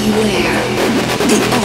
Beware. The